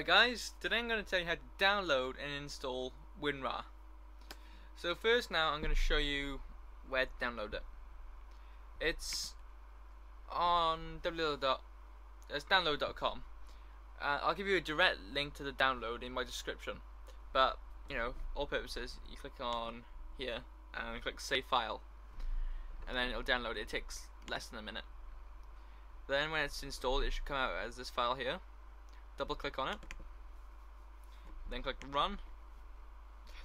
Hi guys, today I'm going to tell you how to download and install WinRAR. So first now I'm going to show you where to download it. It's on download.com. I'll give you a direct link to the download in my description, but you know, all purposes, you click on here and click save file and then it'll download it. It takes less than a minute. Then when it's installed it should come out as this file here. Double click on it, then click run.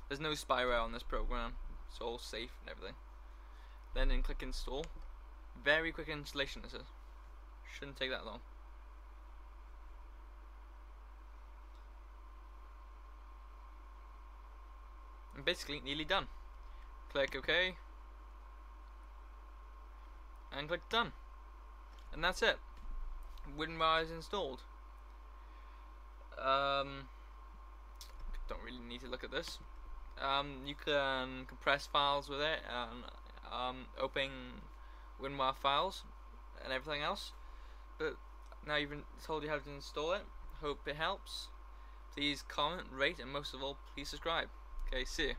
There's no spyware on this program, it's all safe and everything. Then click install. Very quick installation this is. Shouldn't take that long. And basically nearly done. Click OK and click done. And that's it. WinRAR is installed. Don't really need to look at this. You can compress files with it and open WinRAR files and everything else. But now you've been told you how to install it. Hope it helps. Please comment, rate, and most of all, please subscribe. Okay, see you.